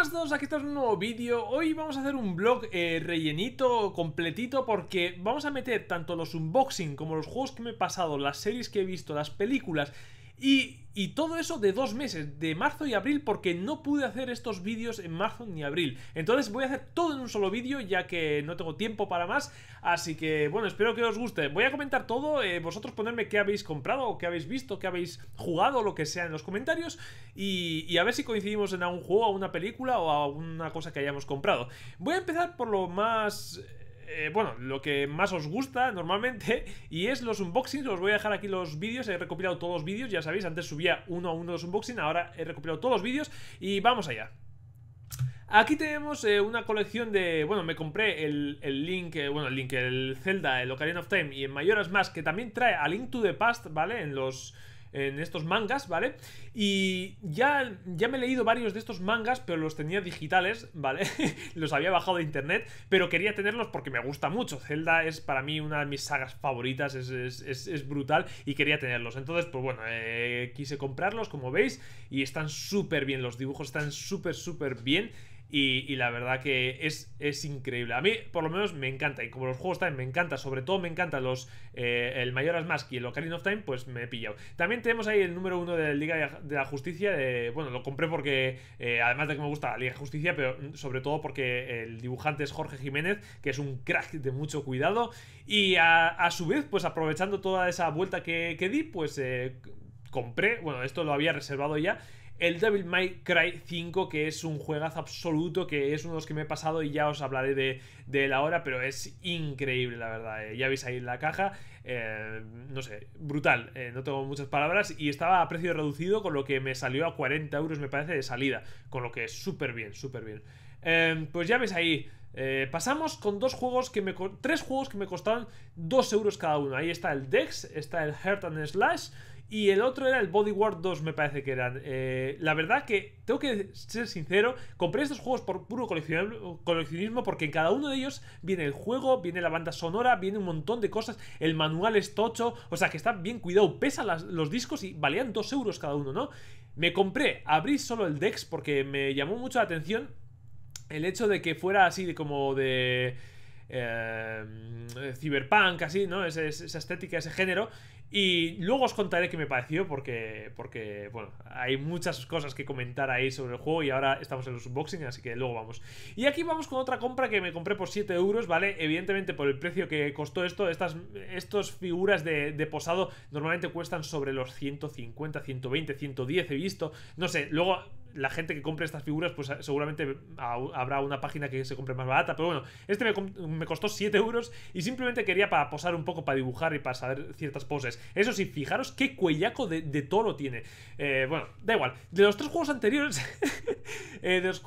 más dos, aquí está un nuevo vídeo. Hoy vamos a hacer un vlog rellenito, completito, porque vamos a meter tanto los unboxing como los juegos que me he pasado, las series que he visto, las películas y todo eso de 2 meses, de marzo y abril, porque no pude hacer estos vídeos en marzo ni abril. Entonces voy a hacer todo en un solo vídeo, ya que no tengo tiempo para más. Así que, bueno, espero que os guste. Voy a comentar todo, vosotros ponedme qué habéis comprado, qué habéis visto, qué habéis jugado, lo que sea en los comentarios. Y a ver si coincidimos en algún juego, a una película o a alguna cosa que hayamos comprado. Voy a empezar por lo más... bueno, lo que más os gusta normalmente, y es los unboxings. Os voy a dejar aquí los vídeos, he recopilado todos los vídeos, ya sabéis, antes subía uno a uno los unboxings, ahora he recopilado todos los vídeos y vamos allá. Aquí tenemos una colección de... Bueno, me compré el Zelda, el Ocarina of Time y el Majora's Mask, que también trae a Link to the Past, ¿vale? En estos mangas, ¿vale? Y ya me he leído varios de estos mangas, pero los tenía digitales, ¿vale? Los había bajado de internet, pero quería tenerlos porque me gusta mucho. Zelda es para mí una de mis sagas favoritas, es brutal y quería tenerlos. Entonces, pues bueno, quise comprarlos, como veis, y están súper bien, los dibujos están súper bien. Y la verdad que es increíble. A mí, por lo menos, me encanta. Y como los juegos también me encanta, sobre todo me encantan el Majora's Mask y el Ocarina of Time, pues me he pillado. También tenemos ahí el número 1 de Liga de la Justicia. Bueno, lo compré porque, además de que me gusta la Liga de Justicia, pero sobre todo porque el dibujante es Jorge Jiménez, que es un crack de mucho cuidado. Y a su vez, pues aprovechando toda esa vuelta que di, pues compré, bueno, esto lo había reservado ya, el Devil May Cry 5, que es un juegazo absoluto, que es uno de los que me he pasado y ya os hablaré de él ahora, pero es increíble, la verdad. Ya veis ahí en la caja, no sé, brutal, no tengo muchas palabras, y estaba a precio reducido, con lo que me salió a 40 euros, me parece, de salida, con lo que es súper bien, súper bien. Pues ya veis ahí, pasamos con tres juegos que me costaron 2 euros cada uno. Ahí está el Dex, está el Heart and Slash, y el otro era el Bodyguard 2, me parece que eran. La verdad que, tengo que ser sincero, compré estos juegos por puro coleccionismo, porque en cada uno de ellos viene el juego, viene la banda sonora, viene un montón de cosas, el manual es tocho, o sea que está bien cuidado, pesa los discos y valían 2 euros cada uno, ¿no? Me compré, abrí solo el Dex porque me llamó mucho la atención el hecho de que fuera así de como de... cyberpunk, así, ¿no? Esa estética, ese género. Y luego os contaré qué me pareció, porque bueno, hay muchas cosas que comentar ahí sobre el juego y ahora estamos en los unboxing, así que luego vamos. Y aquí vamos con otra compra que me compré por 7 euros, ¿vale? Evidentemente por el precio que costó esto, estas figuras de posado normalmente cuestan sobre los 150, 120, 110, he visto, no sé, luego... La gente que compre estas figuras, pues seguramente habrá una página que se compre más barata. Pero bueno, este me costó 7 euros y simplemente quería para posar un poco, para dibujar y para saber ciertas poses. Eso sí, fijaros qué cuellaco de toro tiene. Bueno, da igual. De los 3 juegos anteriores, de los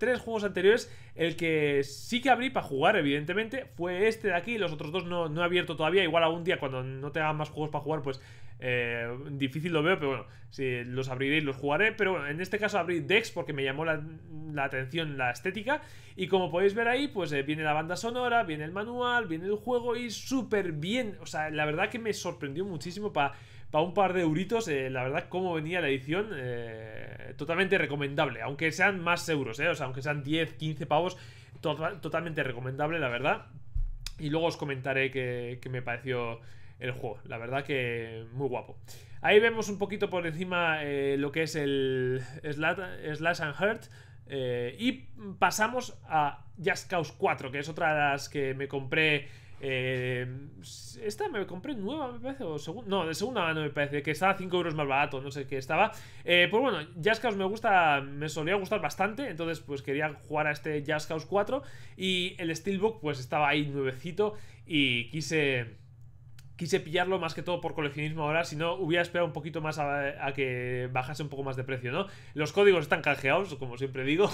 3 juegos anteriores, el que sí que abrí para jugar, evidentemente, fue este de aquí. Los otros dos no he abierto todavía. Igual algún día cuando no tenga más juegos para jugar, pues... difícil lo veo, pero bueno, si los abriré y los jugaré. Pero bueno, en este caso abrí Dex porque me llamó la atención la estética. Y como podéis ver ahí, pues viene la banda sonora, viene el manual, viene el juego y súper bien. O sea, la verdad que me sorprendió muchísimo para un par de euritos, la verdad, cómo venía la edición, totalmente recomendable. Aunque sean más euros, o sea, aunque sean 10, 15 pavos, totalmente recomendable, la verdad. Y luego os comentaré qué me pareció el juego, la verdad que muy guapo. Ahí vemos un poquito por encima lo que es el Slash and Hurt, y pasamos a Just Cause 4, que es otra de las que me compré. Esta me compré nueva, me parece, no, de segunda mano, me parece, que estaba 5 euros más barato, no sé qué estaba. Pues bueno, Just Cause me solía gustar bastante, entonces pues quería jugar a este Just Cause 4. Y el Steelbook pues estaba ahí nuevecito y quise pillarlo más que todo por coleccionismo ahora, si no hubiera esperado un poquito más a que bajase un poco más de precio, ¿no? Los códigos están canjeados, como siempre digo.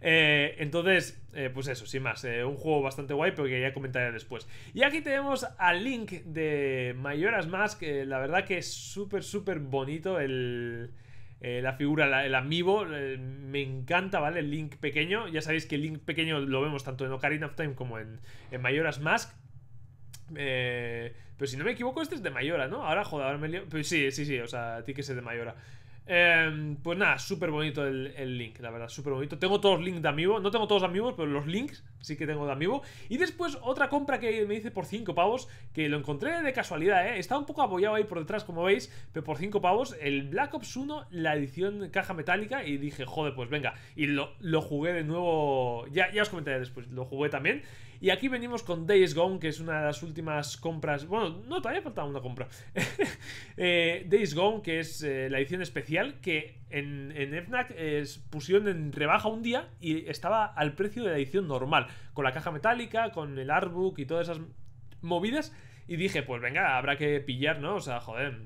Entonces, pues eso, sin más, un juego bastante guay, pero que ya comentaré después. Y aquí tenemos a Link de Majora's Mask, la verdad que es súper bonito la figura, el amiibo, me encanta, ¿vale? El Link pequeño, ya sabéis que el Link pequeño lo vemos tanto en Ocarina of Time como en Majora's Mask. Pero si no me equivoco, este es de Majora, ¿no? Ahora, joder, ahora me lío. Pues sí, o sea, tiene que ser de Majora. Pues nada, súper bonito el Link, la verdad, súper bonito. Tengo todos los Links de Amiibo, no tengo todos los Amiibos, pero los Links sí que tengo de Amiibo. Y después otra compra que me hice por 5 pavos, que lo encontré de casualidad, estaba un poco apoyado ahí por detrás, como veis, pero por 5 pavos, el Black Ops 1, la edición caja metálica, y dije, joder, pues venga. Y lo jugué de nuevo, ya os comentaré después, lo jugué también. Y aquí venimos con Days Gone, que es una de las últimas compras. Bueno, no, todavía faltaba una compra. Days Gone, que es la edición especial, que en FNAC pusieron en rebaja un día y estaba al precio de la edición normal, con la caja metálica, con el artbook y todas esas movidas. Y dije, pues venga, habrá que pillar, ¿no? O sea, joder,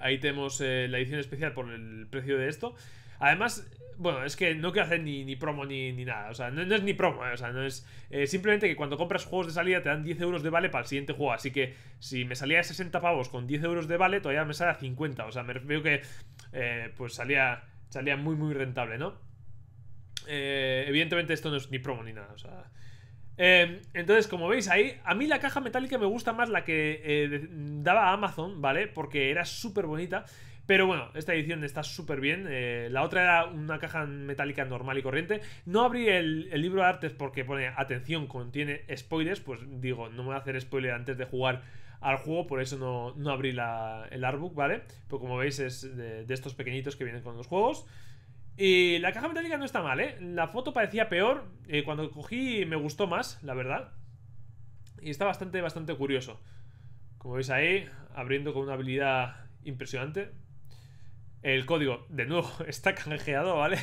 ahí tenemos la edición especial por el precio de esto. Además, bueno, es que no quiero hacer ni promo ni nada. O sea, no es ni promo, o sea, no es... simplemente que cuando compras juegos de salida te dan 10 euros de vale para el siguiente juego. Así que si me salía de 60 pavos con 10 euros de vale, todavía me sale a 50. O sea, me refiero que pues salía muy, muy rentable, ¿no? Evidentemente esto no es ni promo ni nada, o sea... entonces, como veis ahí, a mí la caja metálica me gusta más la que daba a Amazon, ¿vale? Porque era súper bonita. Pero bueno, esta edición está súper bien. La otra era una caja metálica normal y corriente. No abrí el libro de artes porque pone, atención, contiene spoilers. Pues digo, no me voy a hacer spoiler antes de jugar al juego, por eso no abrí el artbook, ¿vale? Pero como veis es de estos pequeñitos que vienen con los juegos. Y la caja metálica no está mal, ¿eh? La foto parecía peor. Cuando cogí me gustó más, la verdad. Y está bastante, bastante curioso. Como veis ahí, abriendo con una habilidad impresionante. El código, de nuevo, está canjeado, ¿vale?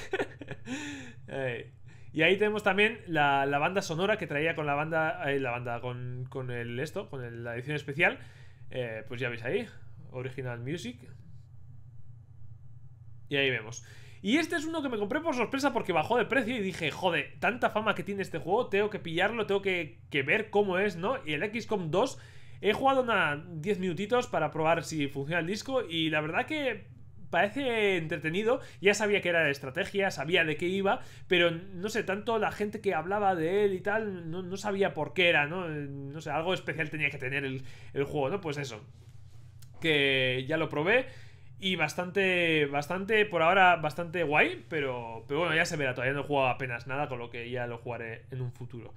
Y ahí tenemos también la banda sonora que traía con la edición especial. Pues ya veis ahí, Original Music. Y ahí vemos. Y este es uno que me compré por sorpresa porque bajó de precio y dije, joder, tanta fama que tiene este juego, tengo que pillarlo, tengo que ver cómo es, ¿no? Y el XCOM 2, he jugado 10 minutitos para probar si funciona el disco y la verdad que... parece entretenido, ya sabía que era de estrategia, sabía de qué iba, pero no sé, tanto la gente que hablaba de él y tal, no sabía por qué era, ¿no? No sé, algo especial tenía que tener el juego, ¿no? Pues eso, que ya lo probé y bastante, bastante, por ahora, bastante guay, pero bueno, ya se verá, todavía no he jugado apenas nada, con lo que ya lo jugaré en un futuro.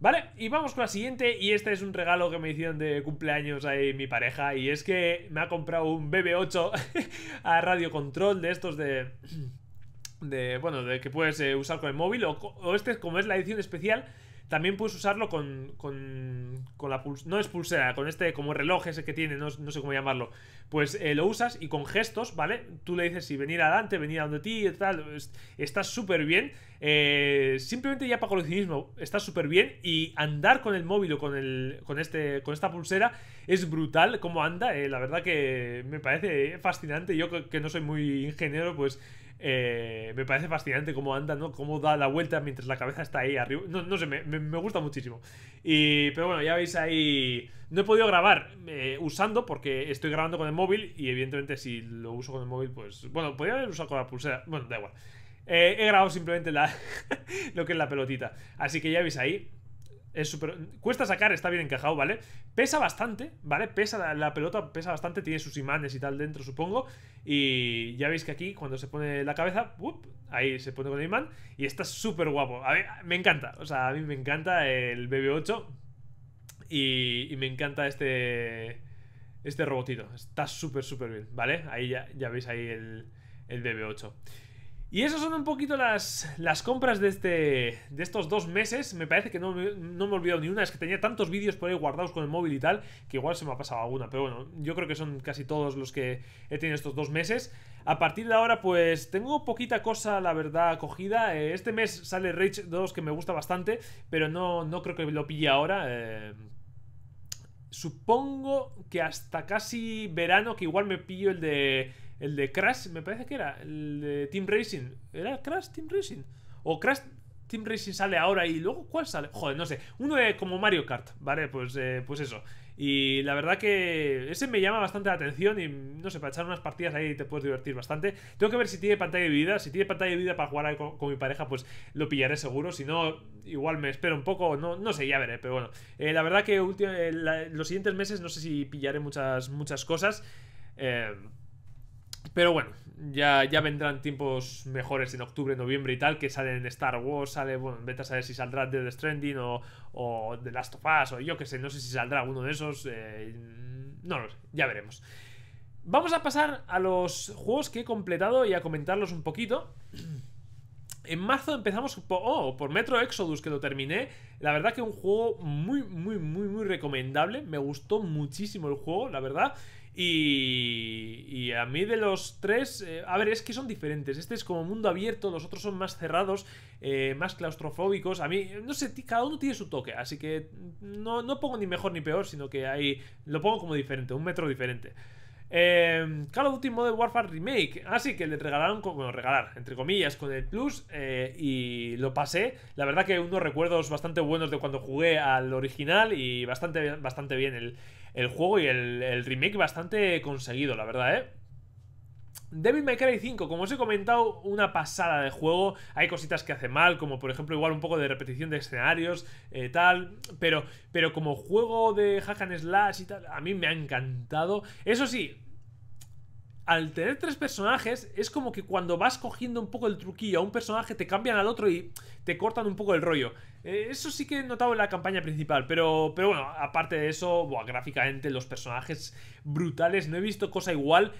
Vale, y vamos con la siguiente, y este es un regalo que me hicieron de cumpleaños ahí mi pareja, y es que me ha comprado un BB-8 a radio control de estos de que puedes usar con el móvil, o este, como es la edición especial, también puedes usarlo con la pulsera, no es pulsera, con este como reloj ese que tiene, no sé cómo llamarlo, pues lo usas y con gestos, ¿vale? Tú le dices si venir adelante, venir a donde ti, tal, está súper bien. Simplemente ya para coleccionismo está súper bien y andar con el móvil o con esta pulsera es brutal como anda, la verdad que me parece fascinante, yo que no soy muy ingeniero, pues me parece fascinante cómo anda, ¿no? Cómo da la vuelta mientras la cabeza está ahí arriba, no sé, me gusta muchísimo. Y, pero bueno, ya veis ahí, no he podido grabar usando porque estoy grabando con el móvil y evidentemente si lo uso con el móvil, pues bueno, podría haber usado con la pulsera, bueno, da igual. He grabado simplemente lo que es la pelotita. Así que ya veis ahí. Es súper... cuesta sacar, está bien encajado, ¿vale? Pesa bastante, ¿vale? Pesa la pelota, pesa bastante. Tiene sus imanes y tal dentro, supongo. Y ya veis que aquí, cuando se pone la cabeza, ¡up! Ahí se pone con el imán. Y está súper guapo. A ver, me encanta. O sea, a mí me encanta el BB-8. Y me encanta este robotito. Está súper, súper bien, ¿vale? Ahí ya veis ahí el BB-8. Y esas son un poquito las compras de estos 2 meses. Me parece que no me he olvidado ni una. Es que tenía tantos vídeos por ahí guardados con el móvil y tal, que igual se me ha pasado alguna. Pero bueno, yo creo que son casi todos los que he tenido estos 2 meses. A partir de ahora, pues, tengo poquita cosa, la verdad, cogida. Este mes sale Rage 2, que me gusta bastante, pero no creo que lo pille ahora. Supongo que hasta casi verano, que igual me pillo el de Crash, me parece que era el de Team Racing. ¿Era Crash Team Racing? ¿O Crash Team Racing sale ahora y luego cuál sale? Joder, no sé. Uno de como Mario Kart, ¿vale? Pues eso. Y la verdad que ese me llama bastante la atención y no sé, para echar unas partidas ahí te puedes divertir bastante. Tengo que ver si tiene pantalla dividida. Si tiene pantalla dividida para jugar con mi pareja, pues lo pillaré seguro. Si no, igual me espero un poco. No sé, ya veré. Pero bueno, la verdad que los siguientes meses no sé si pillaré muchas cosas. Pero bueno, ya vendrán tiempos mejores en octubre, noviembre y tal, que salen Star Wars, sale, bueno, vete a saber si saldrá Death Stranding o The Last of Us, o yo que sé, no sé si saldrá uno de esos, no lo sé, ya veremos. Vamos a pasar a los juegos que he completado y a comentarlos un poquito. En marzo empezamos por Metro Exodus, que lo terminé. La verdad que un juego muy recomendable. Me gustó muchísimo el juego, la verdad. Y a mí de los tres, a ver, es que son diferentes. Este es como mundo abierto, los otros son más cerrados, más claustrofóbicos. A mí, no sé, cada uno tiene su toque. Así que no pongo ni mejor ni peor, sino que ahí lo pongo como diferente, un Metro diferente. Call of Duty Modern Warfare Remake, así que le regalaron, bueno, regalar, entre comillas, con el Plus, y lo pasé. La verdad que unos recuerdos bastante buenos de cuando jugué al original. Y bastante bien el juego y el remake bastante conseguido, la verdad, Devil May Cry 5, como os he comentado, una pasada de juego. Hay cositas que hace mal, como por ejemplo igual un poco de repetición de escenarios, tal, pero como juego de hack and slash y tal, a mí me ha encantado. Eso sí, al tener tres personajes, es como que cuando vas cogiendo un poco el truquillo a un personaje, te cambian al otro y te cortan un poco el rollo. Eso sí que he notado en la campaña principal, pero bueno, aparte de eso, gráficamente los personajes brutales, no he visto cosa igual,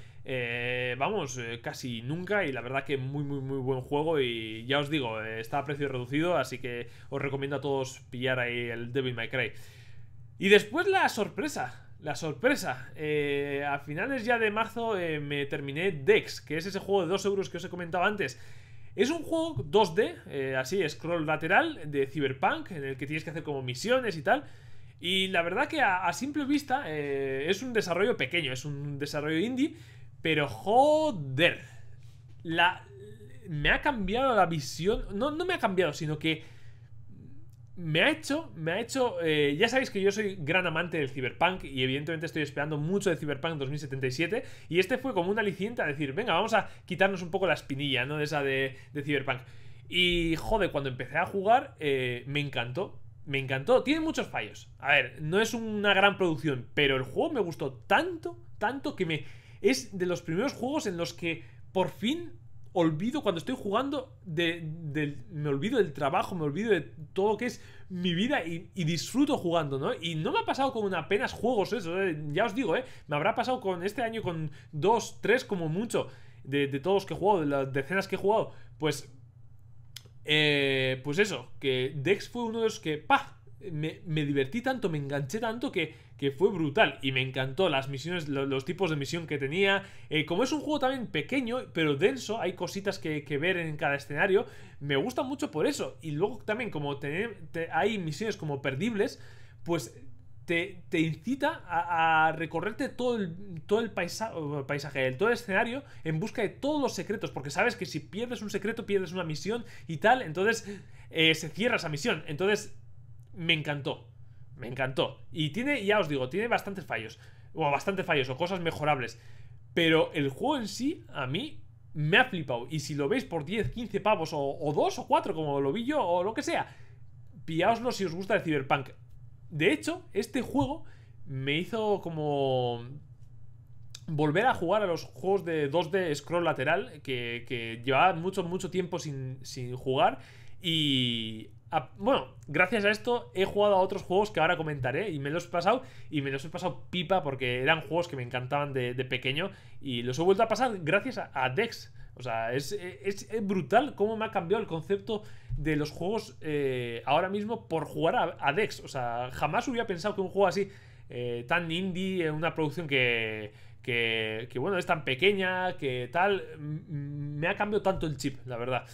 vamos, casi nunca, y la verdad que muy buen juego. Y ya os digo, está a precio reducido, así que os recomiendo a todos pillar ahí el Devil May Cry. Y después la sorpresa. La sorpresa, a finales ya de marzo me terminé Dex, que es ese juego de 2 euros que os he comentado antes. Es un juego 2D, así, scroll lateral, de Cyberpunk, en el que tienes que hacer como misiones y tal. Y la verdad que a simple vista es un desarrollo pequeño, es un desarrollo indie, pero joder, me ha cambiado la visión. No me ha cambiado, sino que me ha hecho, ya sabéis que yo soy gran amante del Cyberpunk y evidentemente estoy esperando mucho de Cyberpunk 2077, y este fue como un aliciente a decir, venga, vamos a quitarnos un poco la espinilla, ¿no? De esa de Cyberpunk. Y joder, cuando empecé a jugar me encantó, tiene muchos fallos. A ver, no es una gran producción, pero el juego me gustó tanto que es de los primeros juegos en los que por fin olvido, cuando estoy jugando, me olvido del trabajo, me olvido de todo lo que es mi vida y disfruto jugando, ¿no? Y no me ha pasado con apenas juegos eso, ya os digo, me habrá pasado con este año con 2, 3 como mucho, de todos los que he jugado, de las decenas que he jugado, pues eso, que Dex fue uno de los que, me divertí tanto, me enganché tanto que fue brutal, y me encantó las misiones, los tipos de misión que tenía. Como es un juego también pequeño pero denso, hay cositas que ver en cada escenario, me gusta mucho por eso. Y luego también como hay misiones como perdibles, pues te incita a recorrerte todo el paisaje, todo el escenario, en busca de todos los secretos, porque sabes que si pierdes un secreto pierdes una misión y tal, entonces se cierra esa misión. Entonces me encantó. Y tiene, ya os digo, tiene bastantes fallos, o cosas mejorables, pero el juego en sí, a mí, me ha flipado. Y si lo veis por 10, 15 pavos, o 2 o 4, como lo vi yo, o lo que sea, pillaoslo si os gusta el Cyberpunk. De hecho, este juego me hizo como volver a jugar a los juegos de 2D scroll lateral, que llevaba mucho tiempo sin jugar. Y bueno, gracias a esto he jugado a otros juegos que ahora comentaré, y me los he pasado pipa, porque eran juegos que me encantaban de pequeño, y los he vuelto a pasar gracias a Dex. O sea, es brutal cómo me ha cambiado el concepto de los juegos ahora mismo por jugar a Dex. O sea, jamás hubiera pensado que un juego así tan indie, una producción que bueno, es tan pequeña, que tal, me ha cambiado tanto el chip, la verdad.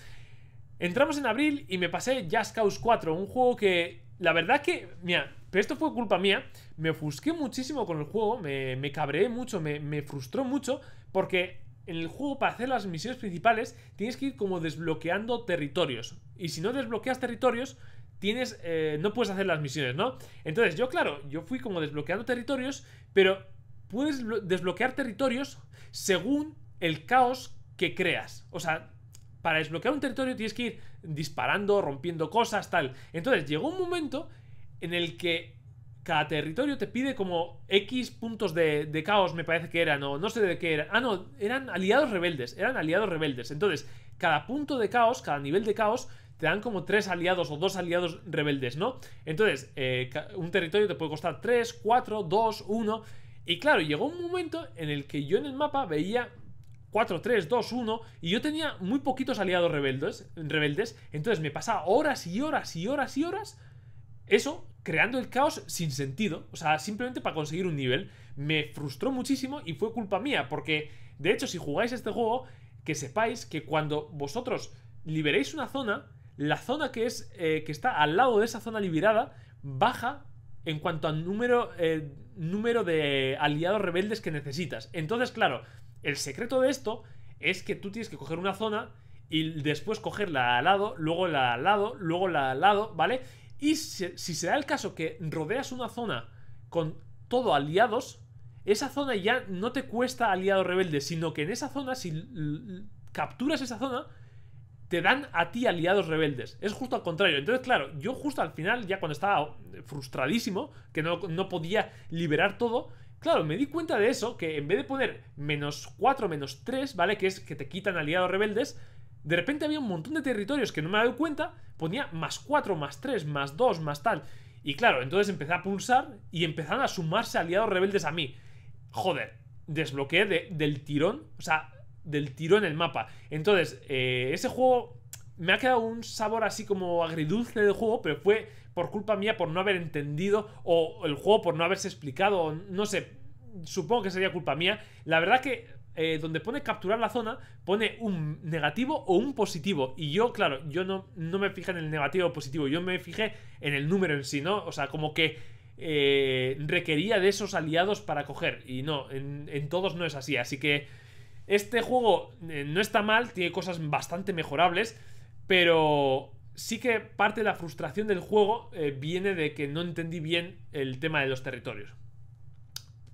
Entramos en abril y me pasé Just Cause 4, un juego que, la verdad que, mira, pero esto fue culpa mía, me ofusqué muchísimo con el juego, me cabreé mucho, me frustró mucho, porque en el juego, para hacer las misiones principales, tienes que ir como desbloqueando territorios, y si no desbloqueas territorios, no puedes hacer las misiones, ¿no? Entonces yo, claro, fui como desbloqueando territorios, pero puedes desbloquear territorios según el caos que creas. O sea, para desbloquear un territorio tienes que ir disparando, rompiendo cosas, tal. Entonces llegó un momento en el que Cada territorio te pide como X puntos de caos, me parece que eran, o no sé de qué eran. Ah, no, eran aliados rebeldes. Entonces, cada punto de caos, cada nivel de caos, te dan como 3 aliados o 2 aliados rebeldes, ¿no? Entonces, un territorio te puede costar 3, 4, 2, 1... Y claro, llegó un momento en el que yo en el mapa veía 4, 3, 2, 1 y yo tenía muy poquitos aliados rebeldes. Entonces me pasaba horas y horas y horas y horas eso, creando el caos sin sentido. O sea, simplemente para conseguir un nivel. Me frustró muchísimo y fue culpa mía. Porque, de hecho, si jugáis este juego, que sepáis que cuando vosotros liberéis una zona, la zona que está al lado de esa zona liberada baja en cuanto al número de aliados rebeldes que necesitas. Entonces, claro, el secreto de esto es que tú tienes que coger una zona y después coger la al lado, luego la al lado, luego la al lado, ¿vale? Y si se da el caso que rodeas una zona con todo aliados, esa zona ya no te cuesta aliados rebeldes, sino que en esa zona, si capturas esa zona, te dan a ti aliados rebeldes. Es justo al contrario. Entonces, claro, yo justo al final, ya cuando estaba frustradísimo, que no podía liberar todo, claro, me di cuenta de eso, que en vez de poner -4, -3, ¿vale? Que es que te quitan aliados rebeldes, de repente había un montón de territorios que no me había dado cuenta, ponía +4, +3, +2, más tal. Y claro, entonces empecé a pulsar y empezaron a sumarse aliados rebeldes a mí. Joder, desbloqueé del tirón, o sea, del tirón el mapa. Entonces, ese juego me ha quedado un sabor así como agridulce del juego, pero fue por culpa mía por no haber entendido, o el juego por no haberse explicado, o no sé, supongo que sería culpa mía. La verdad que donde pone capturar la zona, pone un negativo o un positivo, y yo, claro, yo no me fijé en el negativo o positivo, yo me fijé en el número en sí, ¿no? O sea, como que requería de esos aliados para coger, y no, en todos no es así, así que este juego no está mal, tiene cosas bastante mejorables, pero sí que parte de la frustración del juego viene de que no entendí bien el tema de los territorios.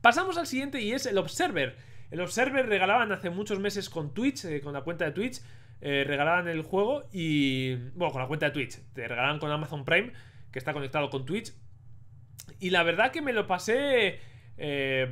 Pasamos al siguiente y es el Observer. El Observer regalaban hace muchos meses con Twitch, con la cuenta de Twitch, regalaban el juego y... Bueno, con la cuenta de Twitch, te regalaban con Amazon Prime, que está conectado con Twitch. Y la verdad que me lo pasé...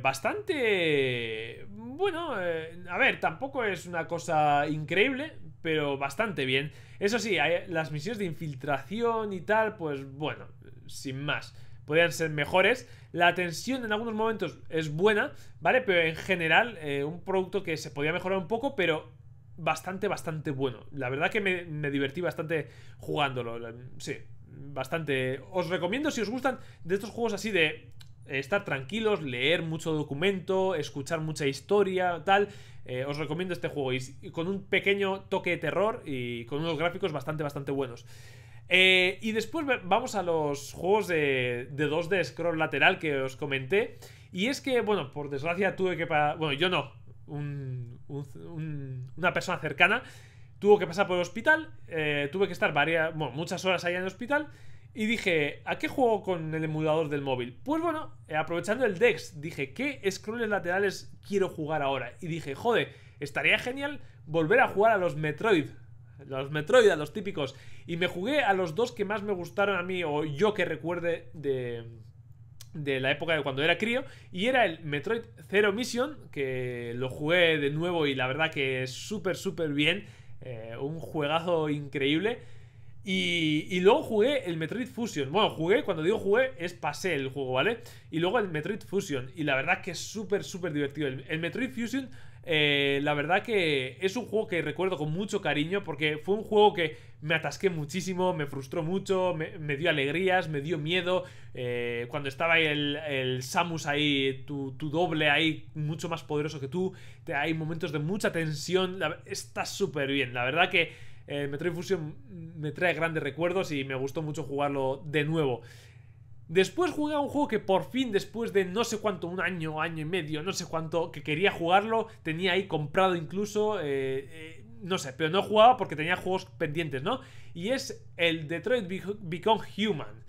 bastante bueno, a ver, tampoco es una cosa increíble, pero bastante bien. Eso sí, las misiones de infiltración y tal, pues bueno, sin más, podrían ser mejores. La tensión en algunos momentos es buena, ¿vale? Pero en general, un producto que se podía mejorar un poco, pero bastante bueno. La verdad que me divertí bastante jugándolo, sí, bastante. Os recomiendo, si os gustan de estos juegos así de... estar tranquilos, leer mucho documento, escuchar mucha historia, tal, os recomiendo este juego, y con un pequeño toque de terror y con unos gráficos bastante buenos. Y después vamos a los juegos de 2D scroll lateral que os comenté, y es que, bueno, por desgracia tuve que pasar, bueno, yo no, una persona cercana tuvo que pasar por el hospital, tuve que estar muchas horas allá en el hospital. Y dije, ¿a qué juego con el emulador del móvil? Pues bueno, aprovechando el Dex, dije, ¿qué scrolls laterales quiero jugar ahora? Y dije, joder, estaría genial volver a jugar a los Metroid. A los típicos. Y me jugué a los dos que más me gustaron a mí, o yo que recuerde de la época de cuando era crío. Y era el Metroid Zero Mission, que lo jugué de nuevo y la verdad que es súper bien. Un juegazo increíble. Y luego jugué el Metroid Fusion. Bueno, jugué, cuando digo jugué, es pasé el juego, ¿vale? Y luego el Metroid Fusion. Y la verdad que es súper divertido. El Metroid Fusion, la verdad que es un juego que recuerdo con mucho cariño, porque fue un juego que me atasqué muchísimo, me frustró mucho, me dio alegrías, me dio miedo. Cuando estaba el Samus ahí, tu doble ahí, mucho más poderoso que tú, hay momentos de mucha tensión. Está súper bien, la verdad que... Metroid Fusion me trae grandes recuerdos y me gustó mucho jugarlo de nuevo. Después jugué a un juego que por fin, después de no sé cuánto, un año, año y medio, no sé cuánto, que quería jugarlo, tenía ahí comprado incluso, no sé, pero no jugaba porque tenía juegos pendientes, ¿no? Y es el Detroit Become Human.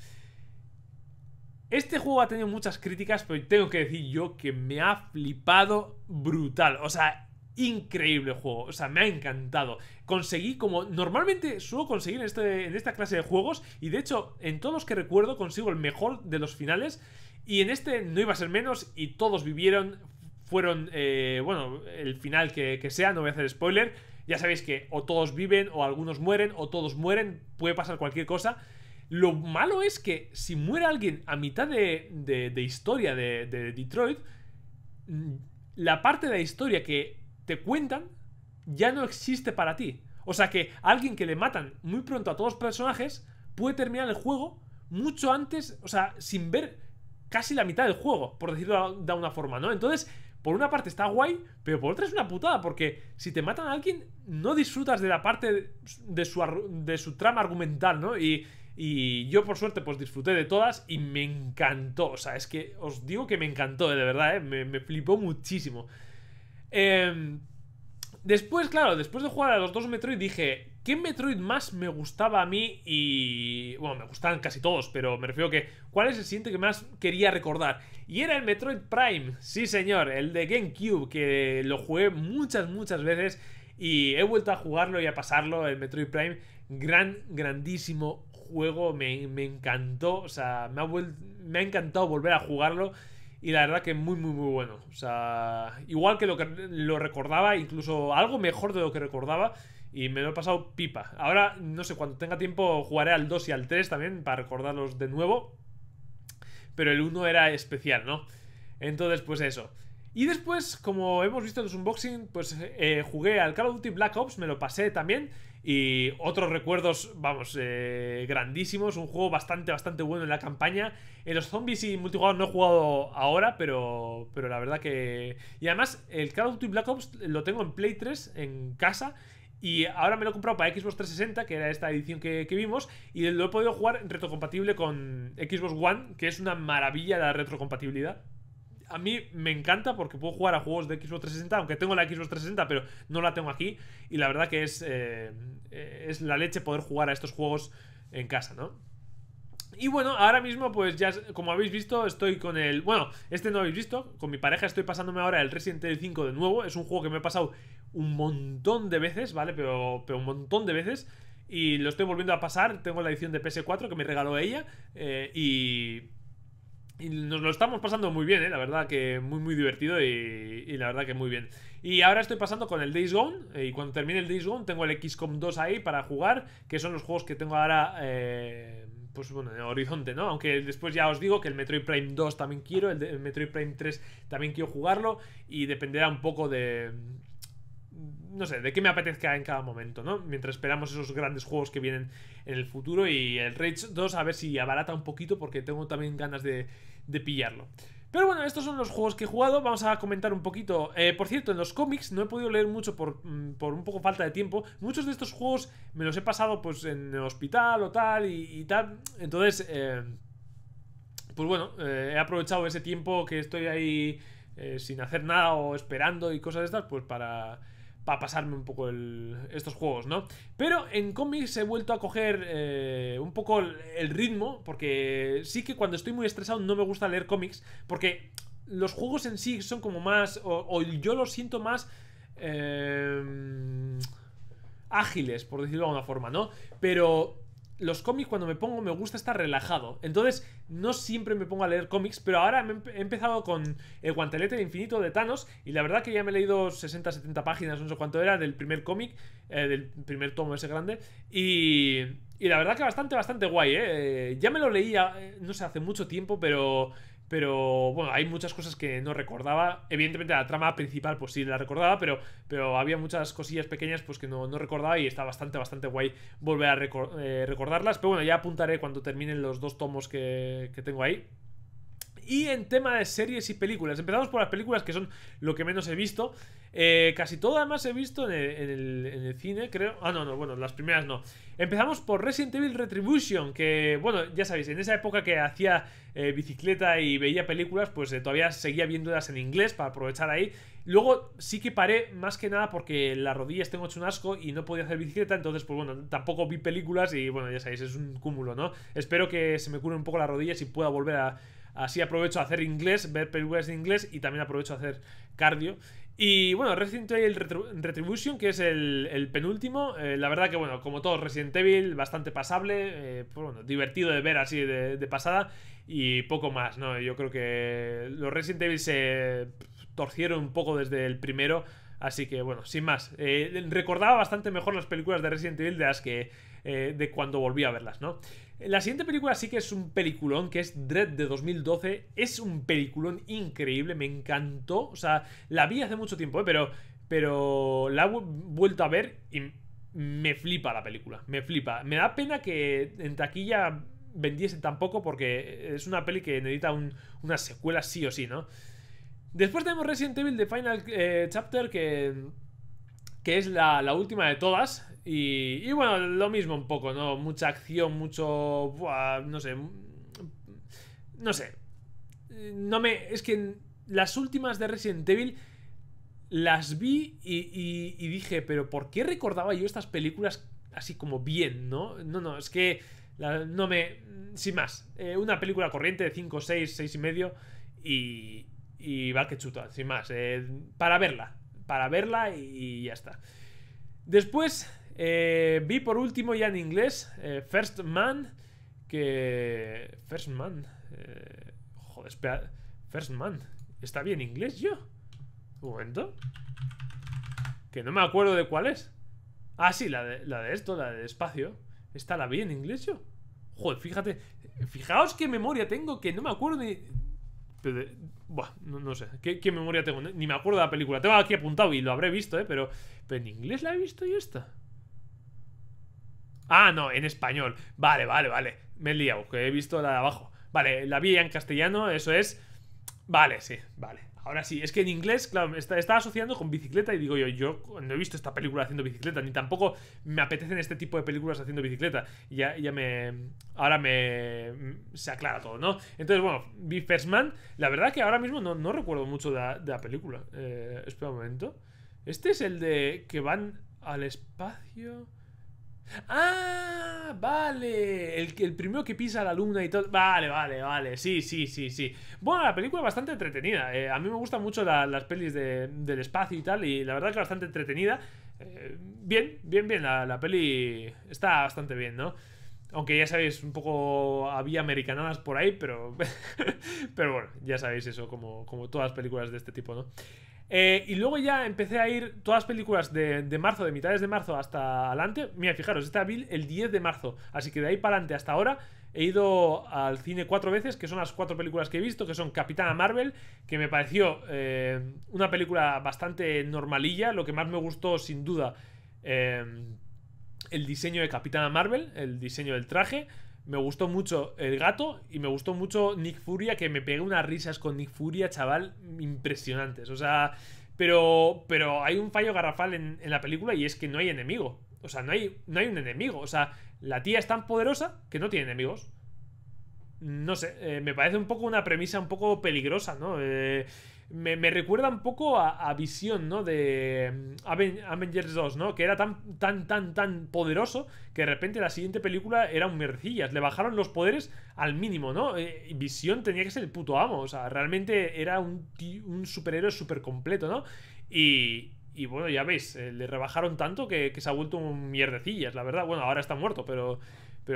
Este juego ha tenido muchas críticas, pero tengo que decir yo que me ha flipado brutal, o sea... Increíble juego, o sea, me ha encantado. Conseguí, como normalmente suelo conseguir en esta clase de juegos, y de hecho en todos los que recuerdo consigo el mejor de los finales, Y en este no iba a ser menos y todos vivieron, fueron, bueno, el final que sea, no voy a hacer spoiler. Ya sabéis que o todos viven o algunos mueren o todos mueren, puede pasar cualquier cosa. Lo malo es que si muere alguien a mitad de historia de Detroit, la parte de la historia que te cuentan ya no existe para ti. O sea que alguien que le matan muy pronto a todos los personajes puede terminar el juego mucho antes, o sea, sin ver casi la mitad del juego, por decirlo de una forma, ¿no? Entonces, por una parte está guay, pero por otra es una putada, porque si te matan a alguien no disfrutas de la parte de su trama argumental, ¿no? Y yo, por suerte, pues disfruté de todas y me encantó. O sea, es que os digo que me encantó, de verdad, ¿eh? Me flipó muchísimo. Después, claro, después de jugar a los dos Metroid dije, ¿qué Metroid más me gustaba a mí? Y, bueno, me gustaban casi todos, pero me refiero que, ¿cuál es el siguiente que más quería recordar? Y era el Metroid Prime, sí señor, el de GameCube, que lo jugué muchas, muchas veces y he vuelto a jugarlo y a pasarlo, el Metroid Prime. Grandísimo juego, me encantó, o sea, me ha encantado volver a jugarlo y la verdad que muy bueno, o sea, igual que lo recordaba, incluso algo mejor de lo que recordaba, y me lo he pasado pipa. Ahora, no sé, cuando tenga tiempo jugaré al 2 y al 3 también para recordarlos de nuevo, pero el 1 era especial, ¿no? Entonces, pues eso. Y después, como hemos visto en los unboxing, pues jugué al Call of Duty Black Ops, me lo pasé también. Y otros recuerdos, vamos, grandísimos. Un juego bastante bueno en la campaña. En los zombies y multijugador no he jugado ahora, pero la verdad que... Y además, el Call of Duty Black Ops lo tengo en Play 3, en casa. Y ahora me lo he comprado para Xbox 360, que era esta edición que vimos. Y lo he podido jugar retrocompatible con Xbox One, que es una maravilla la retrocompatibilidad. A mí me encanta porque puedo jugar a juegos de Xbox 360, aunque tengo la Xbox 360, pero no la tengo aquí. Y la verdad que es la leche poder jugar a estos juegos en casa, ¿no? Y bueno, ahora mismo, pues ya, como habéis visto, estoy con el... Bueno, este no lo habéis visto. Con mi pareja estoy pasándome ahora el Resident Evil 5 de nuevo. Es un juego que me he pasado un montón de veces, ¿vale? Pero un montón de veces. Y lo estoy volviendo a pasar. Tengo la edición de PS4 que me regaló ella. Y nos lo estamos pasando muy bien, la verdad que muy divertido y la verdad que muy bien. Y ahora estoy pasando con el Days Gone, y cuando termine el Days Gone tengo el XCOM 2 ahí para jugar, que son los juegos que tengo ahora, pues bueno, en el horizonte, ¿no? Aunque después ya os digo que el Metroid Prime 2 también quiero, el Metroid Prime 3 también quiero jugarlo, y dependerá un poco de... No sé, de qué me apetezca en cada momento, ¿no? Mientras esperamos esos grandes juegos que vienen en el futuro. Y el Rage 2 a ver si abarata un poquito, porque tengo también ganas de pillarlo. Pero bueno, estos son los juegos que he jugado. Vamos a comentar un poquito. Por cierto, en los cómics no he podido leer mucho por un poco falta de tiempo. Muchos de estos juegos me los he pasado pues en el hospital o tal y tal. Entonces, pues bueno, he aprovechado ese tiempo que estoy ahí sin hacer nada o esperando y cosas de estas, pues para pasarme un poco estos juegos, ¿no? Pero en cómics he vuelto a coger un poco el ritmo, porque sí que cuando estoy muy estresado no me gusta leer cómics, porque los juegos en sí son como más, o yo los siento más ágiles, por decirlo de alguna forma, ¿no? Pero los cómics cuando me pongo me gusta estar relajado. Entonces no siempre me pongo a leer cómics, pero ahora he empezado con el Guantelete de Infinito de Thanos y la verdad que ya me he leído 60-70 páginas, no sé cuánto era, del primer cómic, del primer tomo ese grande. Y la verdad que bastante guay, ya me lo leía, no sé, hace mucho tiempo, pero bueno, hay muchas cosas que no recordaba. Evidentemente la trama principal pues sí la recordaba, pero había muchas cosillas pequeñas pues que no recordaba y está bastante guay volver a recordarlas. Pero bueno, ya apuntaré cuando terminen los dos tomos que tengo ahí. Y en tema de series y películas, empezamos por las películas, que son lo que menos he visto. Casi todo además he visto en el cine, creo. Ah, no, bueno, las primeras no. Empezamos por Resident Evil Retribution, que, bueno, ya sabéis, en esa época que hacía bicicleta y veía películas, pues todavía seguía viéndolas en inglés para aprovechar ahí. Luego sí que paré, más que nada porque las rodillas tengo hecho un asco y no podía hacer bicicleta, entonces, pues bueno, tampoco vi películas y, bueno, ya sabéis, es un cúmulo, ¿no? Espero que se me curen un poco las rodillas y pueda volver a Así aprovecho a hacer inglés, ver películas de inglés y también aprovecho a hacer cardio. Y bueno, Resident Evil Retribution, que es el penúltimo, la verdad que bueno, como todo Resident Evil, bastante pasable, pues bueno, divertido de ver así de pasada y poco más, ¿no? Yo creo que los Resident Evil se torcieron un poco desde el primero, así que bueno, sin más. Recordaba bastante mejor las películas de Resident Evil de las que de cuando volví a verlas, ¿no? La siguiente película sí que es un peliculón, que es Dread de 2012. Es un peliculón increíble, me encantó. O sea, la vi hace mucho tiempo, pero la he vuelto a ver y me flipa la película, me flipa. Me da pena que en taquilla vendiesen tan poco, porque es una peli que necesita una secuela sí o sí, ¿no? Después tenemos Resident Evil The Final Chapter, que es la última de todas. Y bueno, lo mismo un poco, ¿no? Mucha acción, mucho... Buah, no sé. No sé. No me... Es que las últimas de Resident Evil las vi y dije, pero ¿por qué recordaba yo estas películas así como bien, no? No, es que no me... Sin más. Una película corriente de 5, 6, 6 y medio y va que chuta, sin más. Para verla y ya está. Después vi por último ya en inglés First Man, que... First Man... joder, espera... First Man... ¿Está bien inglés yo? Un momento... Que no me acuerdo de cuál es. Ah, sí, la de esto, la de espacio. ¿Está la vi en inglés yo? Joder, fíjate... Fijaos qué memoria tengo, que no me acuerdo ni... Buah, no sé, ¿qué memoria tengo? Ni me acuerdo de la película, tengo aquí apuntado y lo habré visto, pero en inglés la he visto y esta. Ah, no, en español. Vale, me he liado, que he visto la de abajo. Vale, la vi ya en castellano, eso es. Vale, sí, vale. Ahora sí, es que en inglés, claro, me está asociando con bicicleta y digo yo no he visto esta película haciendo bicicleta, ni tampoco me apetecen este tipo de películas haciendo bicicleta. Se aclara todo, ¿no? Entonces, bueno, vi First Man. La verdad que ahora mismo no recuerdo mucho de la película. Espera un momento. Este es el de que van al espacio... ¡Ah! Vale, el primero que pisa la luna y todo. Vale, sí. Bueno, la película es bastante entretenida. A mí me gustan mucho las pelis del espacio y tal. Y la verdad que bastante entretenida. Bien, la peli está bastante bien, ¿no? Aunque ya sabéis, un poco había americanadas por ahí, pero... pero bueno, ya sabéis eso, como todas las películas de este tipo, ¿no? Y luego ya empecé a ir todas las películas de marzo, de mitades de marzo hasta adelante. Mira, fijaros, esta vi el 10 de marzo. Así que de ahí para adelante hasta ahora he ido al cine 4 veces, que son las 4 películas que he visto, que son Capitana Marvel, que me pareció una película bastante normalilla. Lo que más me gustó, sin duda, el diseño de Capitana Marvel, el diseño del traje. Me gustó mucho el gato y me gustó mucho Nick Fury, que me pegué unas risas con Nick Fury, chaval, impresionantes. O sea, pero hay un fallo garrafal en la película, y es que no hay enemigo. O sea, no hay un enemigo. O sea, la tía es tan poderosa que no tiene enemigos. No sé, me parece un poco una premisa un poco peligrosa, ¿no? Me recuerda un poco a Visión, ¿no? De Avengers 2, ¿no? Que era tan poderoso que de repente la siguiente película era un mercillas. Le bajaron los poderes al mínimo, ¿no? Visión tenía que ser el puto amo. O sea, realmente era un superhéroe súper completo, ¿no? Y bueno, ya veis, le rebajaron tanto que se ha vuelto un mierdecillas, la verdad. Bueno, ahora está muerto, pero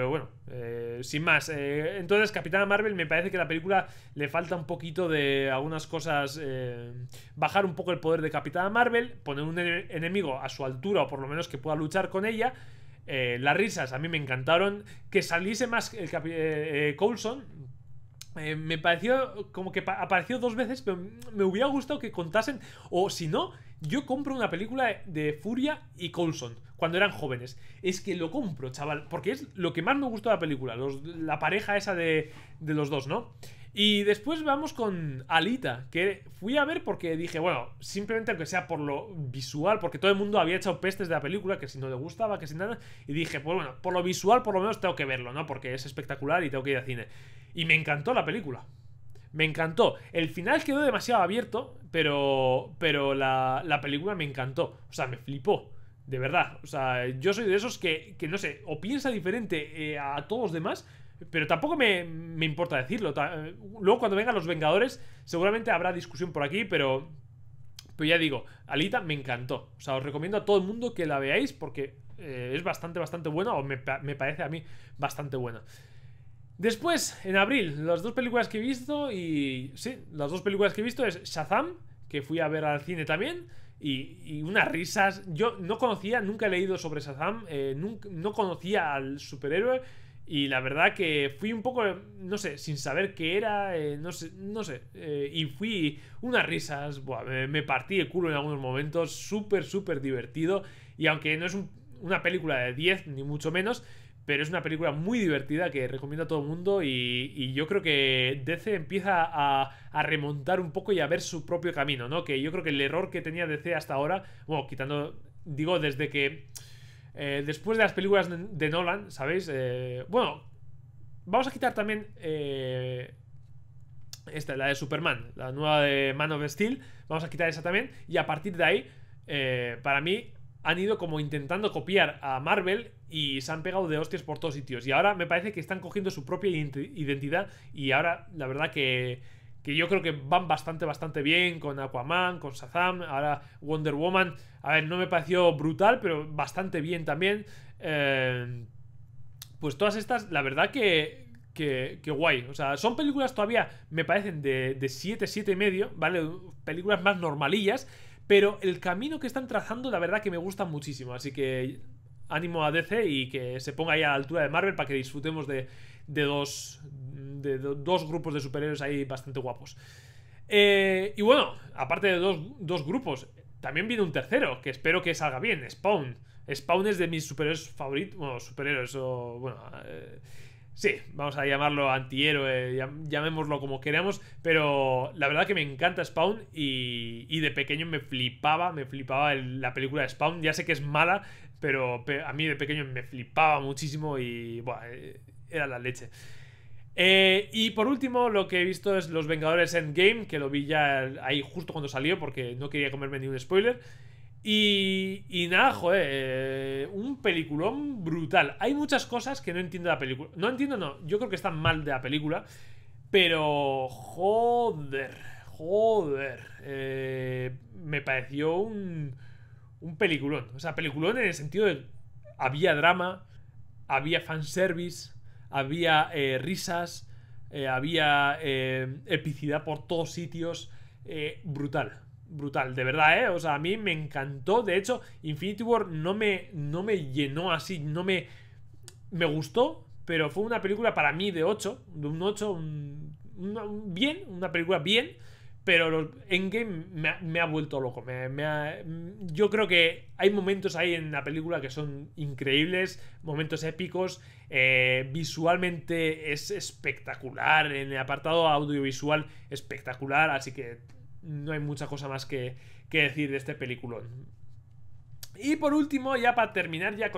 bueno, sin más. Entonces, Capitana Marvel, me parece que a la película le falta un poquito de algunas cosas. Bajar un poco el poder de Capitana Marvel, poner un enemigo a su altura, o por lo menos que pueda luchar con ella. Las risas a mí me encantaron. Que saliese más el Coulson, me pareció como que apareció 2 veces, pero me hubiera gustado que contasen, o si no... Yo compro una película de Furia y Coulson cuando eran jóvenes. Es que lo compro, chaval, porque es lo que más me gustó de la película, la pareja esa de los dos, ¿no? Y después vamos con Alita, que fui a ver porque dije, bueno, simplemente aunque sea por lo visual, porque todo el mundo había echado pestes de la película, que si no le gustaba, que si nada, y dije, pues bueno, por lo visual por lo menos tengo que verlo, ¿no? Porque es espectacular y tengo que ir al cine. Y me encantó la película. Me encantó. El final quedó demasiado abierto, pero la película me encantó. O sea, me flipó. De verdad. O sea, yo soy de esos que no sé, o piensa diferente a todos los demás, Pero tampoco me importa decirlo. Luego cuando vengan los Vengadores seguramente habrá discusión por aquí, pero... Pero ya digo, Alita me encantó. O sea, os recomiendo a todo el mundo que la veáis porque es bastante buena, o me parece a mí bastante buena. Después, en abril, las dos películas que he visto y... Sí, las dos películas que he visto es Shazam, que fui a ver al cine también, y unas risas. Yo no conocía, nunca he leído sobre Shazam, no conocía al superhéroe. Y la verdad que fui un poco, no sé, sin saber qué era, y fui unas risas, buah, me partí el culo en algunos momentos, súper divertido. Y aunque no es una película de 10, ni mucho menos, pero es una película muy divertida que recomiendo a todo el mundo. Y yo creo que DC empieza a remontar un poco y a ver su propio camino, ¿no? Que yo creo que el error que tenía DC hasta ahora, bueno, quitando, digo, desde que... después de las películas de Nolan, ¿sabéis? Bueno, vamos a quitar también esta, la de Superman, la nueva de Man of Steel. Vamos a quitar esa también. Y a partir de ahí, para mí, han ido como intentando copiar a Marvel y se han pegado de hostias por todos sitios. Y ahora me parece que están cogiendo su propia identidad. Y ahora, la verdad que yo creo que van bastante bien con Aquaman, con Shazam, ahora Wonder Woman. A ver, no me pareció brutal, pero bastante bien también. Pues todas estas, la verdad que guay. O sea, son películas todavía, me parecen, de 7, 7 y medio, ¿vale? Películas más normalillas, pero el camino que están trazando, la verdad que me gusta muchísimo. Así que ánimo a DC y que se ponga ahí a la altura de Marvel para que disfrutemos de dos grupos de superhéroes ahí bastante guapos. Y bueno, aparte de dos grupos, también viene un tercero, que espero que salga bien, Spawn. Spawn es de mis superhéroes favoritos, bueno, superhéroes o... bueno... sí, vamos a llamarlo antihéroe, llamémoslo como queramos, pero la verdad que me encanta Spawn y de pequeño me flipaba la película de Spawn. Ya sé que es mala, pero a mí de pequeño me flipaba muchísimo y... bueno, era la leche. Y por último, lo que he visto es Los Vengadores Endgame, que lo vi ya ahí justo cuando salió porque no quería comerme ni un spoiler. Y nada, joder, un peliculón brutal. Hay muchas cosas que no entiendo de la película. No entiendo, no, yo creo que están mal de la película. Pero, joder, me pareció un peliculón. O sea, peliculón en el sentido de... había drama, había fanservice, había risas, había epicidad por todos sitios. Brutal, de verdad, ¿eh? O sea, a mí me encantó. De hecho, Infinity War no me llenó así, me gustó, pero fue una película para mí de 8, de un 8, una película bien, pero Endgame me ha vuelto loco. Yo creo que hay momentos ahí en la película que son increíbles, momentos épicos, visualmente es espectacular, en el apartado audiovisual espectacular, así que no hay mucha cosa más que decir de este peliculón. Y por último, ya para terminar ya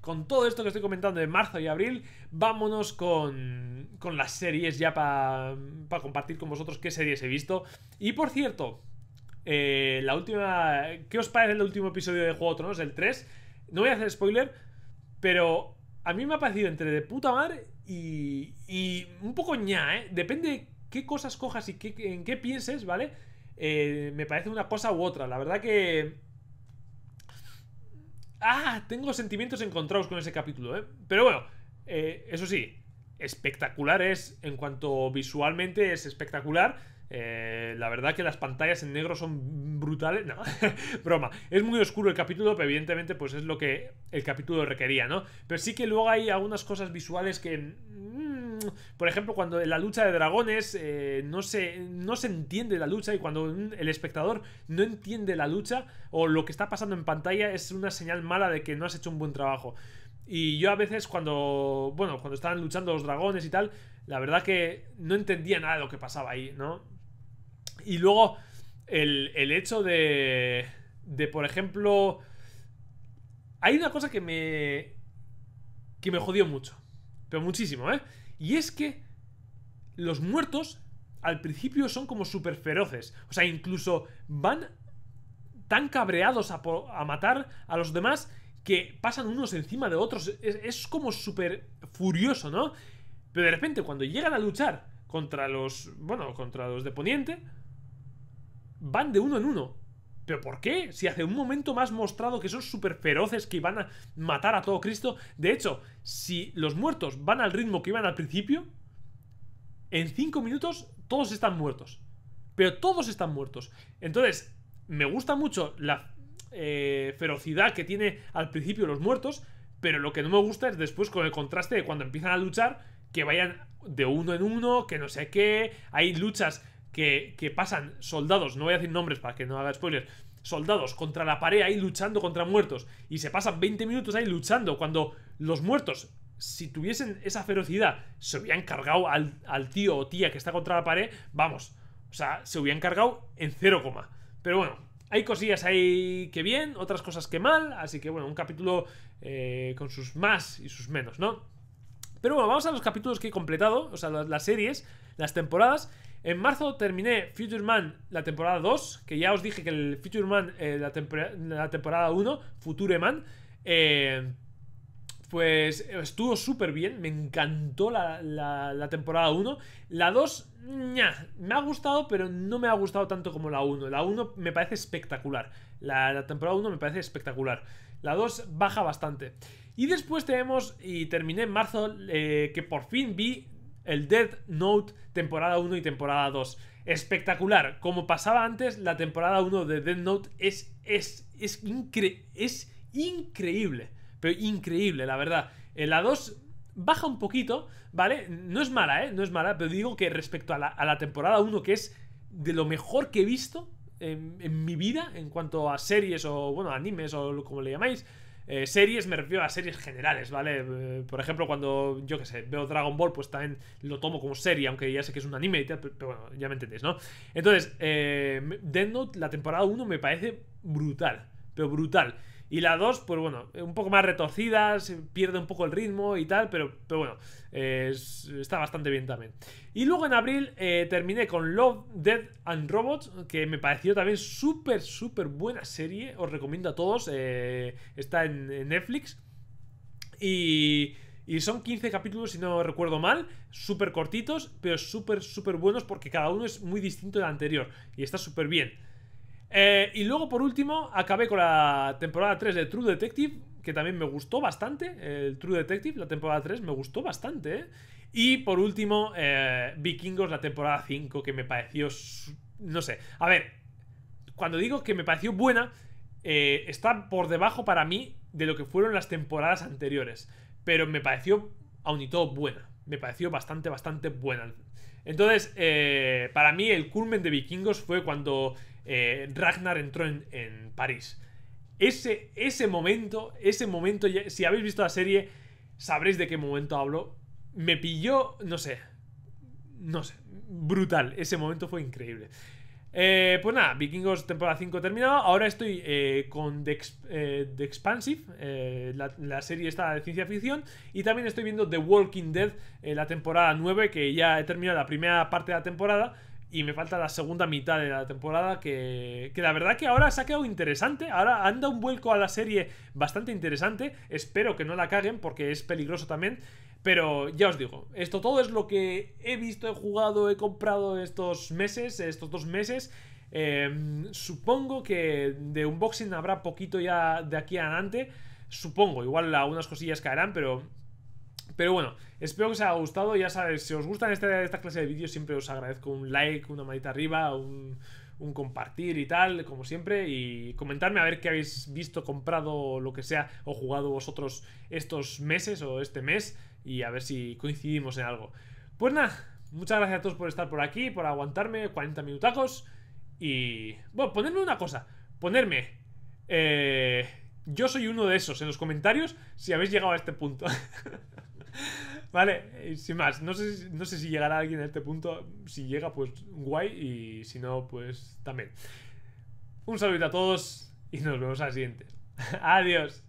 con todo esto que estoy comentando de marzo y abril, vámonos con las series ya para compartir con vosotros qué series he visto. Y por cierto, la última... ¿Qué os parece el último episodio de Juego de Tronos? El 3. No voy a hacer spoiler, pero a mí me ha parecido entre de puta madre y un poco ña, ¿eh? Depende qué cosas cojas y en qué pienses, ¿vale? Me parece una cosa u otra. La verdad que... tengo sentimientos encontrados con ese capítulo, ¿eh? Pero bueno, eso sí, espectacular es, en cuanto visualmente es espectacular. La verdad que las pantallas en negro son brutales. No, broma. Es muy oscuro el capítulo, pero evidentemente pues es lo que el capítulo requería, ¿no? Pero sí que luego hay algunas cosas visuales que... por ejemplo, cuando en la lucha de dragones no se entiende la lucha, y cuando el espectador no entiende la lucha o lo que está pasando en pantalla, es una señal mala de que no has hecho un buen trabajo. Y yo a veces cuando estaban luchando los dragones y tal, la verdad que no entendía nada de lo que pasaba ahí, ¿no? Y luego el hecho de, por ejemplo, hay una cosa que me jodió mucho, pero muchísimo, ¿eh? Y es que los muertos al principio son como súper feroces. O sea, incluso van tan cabreados a matar a los demás que pasan unos encima de otros. Es como súper furioso, ¿no? Pero de repente, cuando llegan a luchar contra los... bueno, contra los de Poniente, van de uno en uno. ¿Pero por qué? Si hace un momento más mostrado que son súper feroces, que van a matar a todo Cristo. De hecho, si los muertos van al ritmo que iban al principio, en 5 minutos todos están muertos. Pero todos están muertos. Entonces, me gusta mucho la ferocidad que tiene al principio los muertos, pero lo que no me gusta es después con el contraste de cuando empiezan a luchar, que vayan de uno en uno, que no sé qué. Hay luchas... Que pasan soldados, no voy a decir nombres para que no haga spoilers, soldados contra la pared ahí luchando contra muertos, y se pasan 20 minutos ahí luchando, cuando los muertos, si tuviesen esa ferocidad, se hubieran cargado al tío o tía que está contra la pared, vamos, o sea, se hubieran cargado en 0, pero bueno, hay cosillas ahí que bien, otras cosas que mal, así que bueno, un capítulo con sus más y sus menos, ¿no? Pero bueno, vamos a los capítulos que he completado, o sea, las series, las temporadas. En marzo terminé Future Man la temporada 2, que ya os dije que el Future Man, la temporada 1, Future Man, pues estuvo súper bien, me encantó la temporada 1. La 2, me ha gustado, pero no me ha gustado tanto como la 1. La 1 me parece espectacular, la temporada 1 me parece espectacular. La 2 baja bastante. Y después tenemos, y terminé en marzo, que por fin vi... el Death Note temporada 1 y temporada 2. Espectacular. Como pasaba antes, la temporada 1 de Death Note es increíble. Pero increíble, la verdad. La 2 baja un poquito, ¿vale? No es mala, ¿eh? No es mala, pero digo que respecto a la temporada 1, que es de lo mejor que he visto en mi vida, en cuanto a series o, bueno, animes o como le llamáis. Series, me refiero a series generales, ¿vale? Por ejemplo, cuando, yo qué sé, veo Dragon Ball, pues también lo tomo como serie, aunque ya sé que es un anime y tal, pero bueno, ya me entendéis, ¿no? Entonces, Death Note, la temporada 1 me parece brutal, pero brutal. Y la 2, pues bueno, un poco más retorcida, se pierde un poco el ritmo y tal, pero bueno, está bastante bien también. Y luego en abril terminé con Love, Death and Robots, que me pareció también súper, súper buena serie. Os recomiendo a todos, está en Netflix. Y son 15 capítulos, si no recuerdo mal, súper cortitos, pero súper, súper buenos porque cada uno es muy distinto del anterior y está súper bien. Y luego por último acabé con la temporada 3 de True Detective, que también me gustó bastante. El True Detective, la temporada 3, me gustó bastante, ¿eh? Y por último Vikingos, la temporada 5, que me pareció... no sé, a ver, cuando digo que me pareció buena, está por debajo para mí de lo que fueron las temporadas anteriores, pero me pareció aún y todo buena. Me pareció bastante, bastante buena. Entonces, para mí el culmen de Vikingos fue cuando Ragnar entró en París. Ese momento, si habéis visto la serie, sabréis de qué momento hablo. Me pilló, no sé, brutal. Ese momento fue increíble. Pues nada, Vikingos temporada 5 terminado. Ahora estoy con The Expansive, la serie esta de ciencia ficción. Y también estoy viendo The Walking Dead, la temporada 9, que ya he terminado la primera parte de la temporada y me falta la segunda mitad de la temporada, que la verdad que ahora se ha quedado interesante. Ahora han dado un vuelco a la serie bastante interesante. Espero que no la caguen porque es peligroso también. Pero ya os digo, esto todo es lo que he visto, he jugado, he comprado estos 2 meses. Supongo que de unboxing habrá poquito ya de aquí adelante. Supongo, igual algunas cosillas caerán, pero bueno, espero que os haya gustado. Ya sabéis, si os gustan esta clase de vídeos, siempre os agradezco un like, una manita arriba, un compartir y tal, como siempre. Y comentarme a ver qué habéis visto, comprado, lo que sea, o jugado vosotros estos meses o este mes, y a ver si coincidimos en algo. Pues nada, muchas gracias a todos por estar por aquí, por aguantarme 40 minutacos. Y bueno, ponedme una cosa, ponedme yo soy uno de esos en los comentarios si habéis llegado a este punto. Vale, y sin más, no sé si llegará alguien a este punto. Si llega, pues guay, y si no, pues también. Un saludo a todos y nos vemos al siguiente. Adiós.